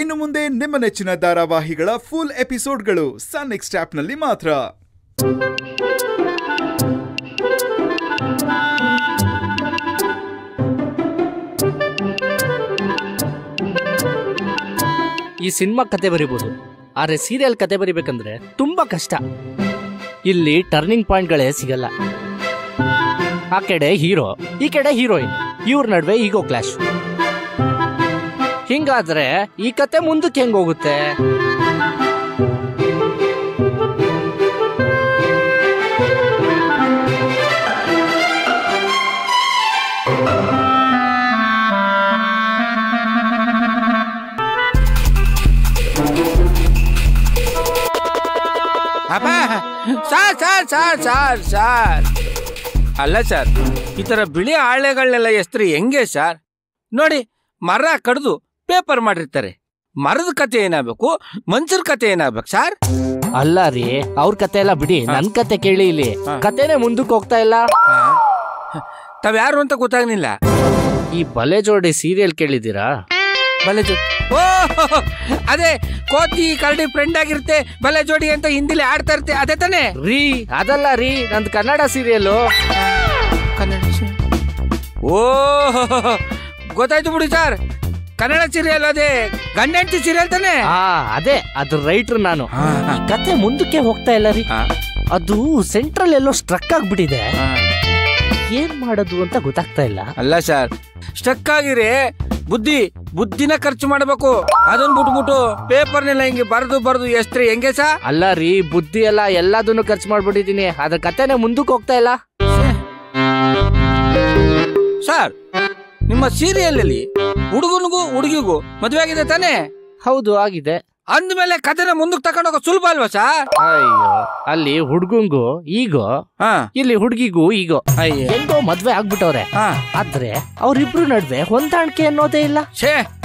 ಇನ್ನು ಮುಂದೆ ನಿಮ್ಮ ನೆಚ್ಚಿನ ಧಾರಾವಾಹಿಗಳ ಫುಲ್ ಎಪಿಸೋಡ್ಗಳು ಸನ್ ನೆಕ್ಸ್ಟ್ ಆಪ್ನಲ್ಲಿ ಮಾತ್ರ. ಈ ಸಿನಿಮಾ ಕತೆ ಬರೀಬಹುದು, ಆದರೆ ಸೀರಿಯಲ್ ಕತೆ ಬರೀಬೇಕಂದ್ರೆ ತುಂಬಾ ಕಷ್ಟ. ಇಲ್ಲಿ ಟರ್ನಿಂಗ್ ಪಾಯಿಂಟ್ಗಳೇ ಸಿಗಲ್ಲ. ಆ ಕಡೆ ಹೀರೋ, ಈ ಕಡೆ ಹೀರೋಯಿನ್, ಇವ್ರ ನಡುವೆ ಈಗೋ ಕ್ಲಾಶ್. ಹಿಂಗಾದ್ರೆ ಈ ಕತೆ ಮುಂದಕ್ಕೆ ಹೆಂಗೋಗುತ್ತೆ? Sir sir sir sir sir ಅಲ್ಲ ಸರ್, ಈ ಥರ ಬಿಳಿ ಆಳೆಗಳನ್ನೆಲ್ಲ ಎಸ್ತ್ರಿ ಹೆಂಗೆ ಸರ್? ನೋಡಿ, ಮರ ಕಡ್ದು ಪೇಪರ್ ಮಾಡಿರ್ತಾರೆ. ಮರದ ಕತೆ ಏನಾಗಬೇಕು, ಮನ್ಸರ್ ಕತೆ ಏನಾಗಬೇಕು ಸರ್? ಅಲ್ಲ ರೀ, ಅವ್ರ ಕತೆ ಎಲ್ಲ ಬಿಡಿ, ನನ್ನ ಕತೆ ಕೇಳಿ. ಇಲ್ಲಿ ಕತೆನೆ ಮುಂದಕ್ಕೆ ಹೋಗ್ತಾ ಇಲ್ಲ. ತಾವ್ಯಾರು ಅಂತ ಗೊತ್ತಾಗ್ಲಿಲ್ಲ. ಈ ಬಲೆ ಜೋಡಿ ಸೀರಿಯಲ್ ಕೇಳಿದ್ದೀರಾ? ಬಲೆ ಜೋಡಿ, ಓ ಅದೇ ಕೋತಿ ಕರಡಿ ಫ್ರೆಂಡ್ ಆಗಿರುತ್ತೆ ಬಲೆ ಜೋಡಿ ಅಂತ ಹಿಂದಿಲಿ ಆಡ್ತಾ ಇರ್ತೆ, ಅದೇ ತಾನೇ ರೀ? ಅದಲ್ಲ ರೀ, ನಂದು ಕನ್ನಡ ಸೀರಿಯಲ್. ಕನ್ನಡ ಓ ಗೊತ್ತಾಯ್ತು ಬಿಡಿ ಸರ್, ಕನ್ನಡ ಸೀರಿಯಲ್ ಅದೇ ಗಂಡ ಹೆಂಡತಿ ಸೀರಿಯಲ್ ತಾನೆ? ಅದೇ, ಅದ್ರ ರೈಟ್ರು ನಾನು. ಕತೆ ಮುಂದಕ್ಕೆ ಹೋಗ್ತಾ ಇಲ್ಲ ರೀ, ಅದು ಸೆಂಟ್ರಲ್ ಎಲ್ಲೋ ಸ್ಟ್ರಕ್ ಆಗ್ಬಿಟ್ಟಿದೆ. ಏನ್ ಮಾಡೋದು ಅಂತ ಗೊತ್ತಾಗ್ತಾ ಇಲ್ಲ. ಅಲ್ಲ ಸರ್, ಸ್ಟ್ರಕ್ ಆಗಿರೇ ಬುದ್ಧಿನ ಖರ್ಚು ಮಾಡಬೇಕು. ಅದನ್ನ ಬಿಟ್ಬಿಟ್ಟು ಪೇಪರ್ನೆಲ್ಲ ಹಿಂಗೆ ಬರೆದು ಎಷ್ಟ್ರಿ ಹೆಂಗೆ ಸಾ? ಅಲ್ಲ ರೀ, ಬುದ್ಧಿ ಎಲ್ಲ ಎಲ್ಲದನ್ನು ಖರ್ಚು ಮಾಡ್ಬಿಟ್ಟಿದೀನಿ, ಅದ್ರ ಕತೆನೆ ಮುಂದಕ್ಕೆ ಹೋಗ್ತಾ ಇಲ್ಲ ಸರ್. ನಿಮ್ಮ ಸೀರಿಯಲ್ ಅಲ್ಲಿ ಹುಡುಗನಿಗೂ ಹುಡುಗಿಗೂ ಮದುವೆ ಆಗಿದೆ ತಾನೆ? ಹೌದು, ಆಗಿದೆ. ಅಂದ್ಮೇಲೆ ಕತೆನ ಮುಂದಕ್ಕೆ ತಕೊಂಡೋಗ ಸುಲಭ ಅಲ್ವಾ ಸರ್? ಅಯ್ಯೋ, ಅಲ್ಲಿ ಹುಡುಗಂಗೂ ಈಗೋ, ಇಲ್ಲಿ ಹುಡುಗಿಗೂ ಈಗೋ. ಹೆಂಗೋ ಮದ್ವೆ ಆಗ್ಬಿಟ್ಟವ್ರೆ, ಆದ್ರೆ ಅವ್ರಿಬ್ರು ನಡುವೆ ಹೊಂದಾಣಿಕೆ ಅನ್ನೋದೇ ಇಲ್ಲ.